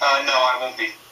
No, I won't be.